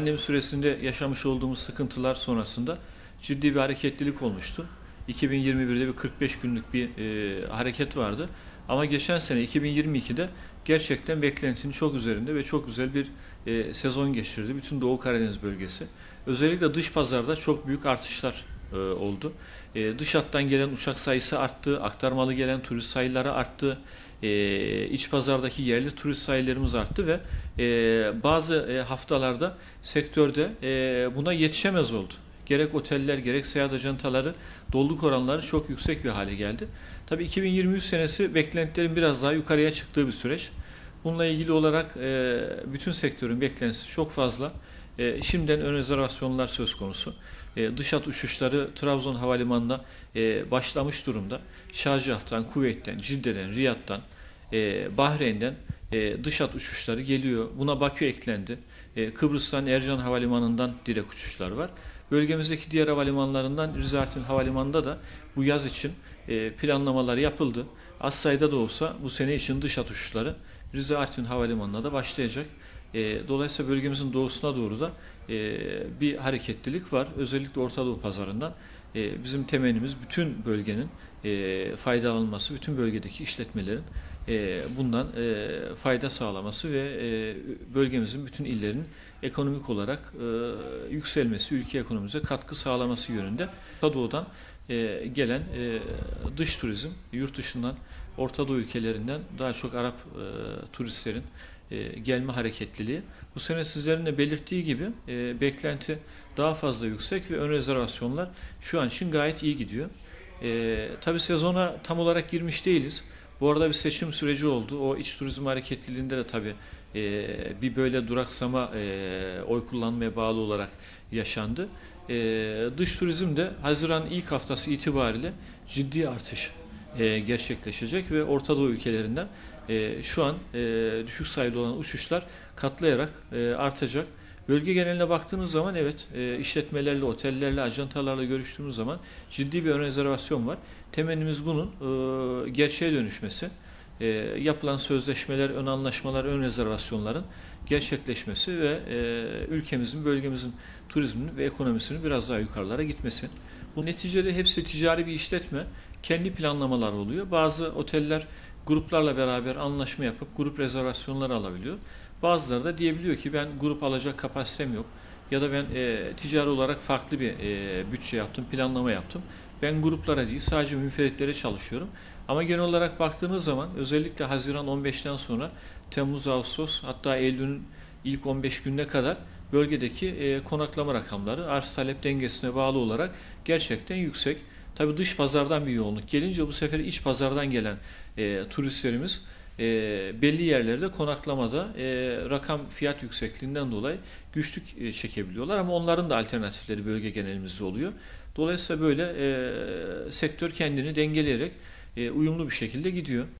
pandemi süresinde yaşamış olduğumuz sıkıntılar sonrasında ciddi bir hareketlilik olmuştu. 2021'de bir 45 günlük bir hareket vardı. Ama geçen sene 2022'de gerçekten beklentinin çok üzerinde ve çok güzel bir sezon geçirdi bütün Doğu Karadeniz bölgesi. Özellikle dış pazarda çok büyük artışlar oldu. Dış hattan gelen uçak sayısı arttı, aktarmalı gelen turist sayıları arttı, iç pazardaki yerli turist sayılarımız arttı ve bazı haftalarda sektörde buna yetişemez oldu. Gerek oteller, gerek seyahat ajantaları doluluk oranları çok yüksek bir hale geldi. Tabii 2023 senesi beklentilerin biraz daha yukarıya çıktığı bir süreç. Bununla ilgili olarak bütün sektörün beklentisi çok fazla. Şimdiden ön rezervasyonlar söz konusu. Dış hat uçuşları Trabzon Havalimanı'na başlamış durumda. Şarjah'tan, Kuveyt'ten, Cidde'den, Riyad'dan, Bahreyn'den dış hat uçuşları geliyor. Buna Bakü eklendi. Kıbrıs'tan Ercan Havalimanı'ndan direkt uçuşlar var. Bölgemizdeki diğer havalimanlarından Rize Artvin Havalimanı'nda da bu yaz için planlamalar yapıldı. Az sayıda da olsa bu sene için dış hat uçuşları Rize Artvin Havalimanı'na da başlayacak. Dolayısıyla bölgemizin doğusuna doğru da bir hareketlilik var. Özellikle Orta Doğu pazarından bizim temennimiz bütün bölgenin faydalanması, bütün bölgedeki işletmelerin bundan fayda sağlaması ve bölgemizin bütün illerinin ekonomik olarak yükselmesi, ülke ekonomimize katkı sağlaması yönünde. Orta Doğu'dan gelen dış turizm, yurt dışından, Orta Doğu ülkelerinden daha çok Arap turistlerin gelme hareketliliği. Bu sene sizlerin de belirttiği gibi beklenti daha fazla yüksek ve ön rezervasyonlar şu an için gayet iyi gidiyor. Tabii sezona tam olarak girmiş değiliz. Bu arada bir seçim süreci oldu. O iç turizm hareketliliğinde de tabii bir böyle duraksama oy kullanmaya bağlı olarak yaşandı. Dış turizmde Haziran ilk haftası itibariyle ciddi artış gerçekleşecek ve Orta Doğu ülkelerinden şu an düşük sayıda olan uçuşlar katlayarak artacak. Bölge geneline baktığınız zaman evet işletmelerle, otellerle, ajantalarla görüştüğümüz zaman ciddi bir ön rezervasyon var. Temennimiz bunun gerçeğe dönüşmesi, yapılan sözleşmeler, ön anlaşmalar, ön rezervasyonların gerçekleşmesi ve ülkemizin, bölgemizin turizmini ve ekonomisinin biraz daha yukarılara gitmesi. Bu neticede hepsi ticari bir işletme, kendi planlamalar oluyor. Bazı oteller gruplarla beraber anlaşma yapıp grup rezervasyonları alabiliyor. Bazıları da diyebiliyor ki ben grup alacak kapasitem yok ya da ben ticari olarak farklı bir bütçe yaptım, planlama yaptım. Ben gruplara değil sadece münferitlere çalışıyorum. Ama genel olarak baktığımız zaman özellikle Haziran 15'ten sonra Temmuz, Ağustos hatta Eylül'ün ilk 15 gününe kadar bölgedeki konaklama rakamları arz-talep dengesine bağlı olarak gerçekten yüksek. Tabii dış pazardan bir yoğunluk gelince bu sefer iç pazardan gelen turistlerimiz belli yerlerde konaklamada rakam fiyat yüksekliğinden dolayı güçlük çekebiliyorlar ama onların da alternatifleri bölge genelimizde oluyor. Dolayısıyla böyle sektör kendini dengeleyerek uyumlu bir şekilde gidiyor.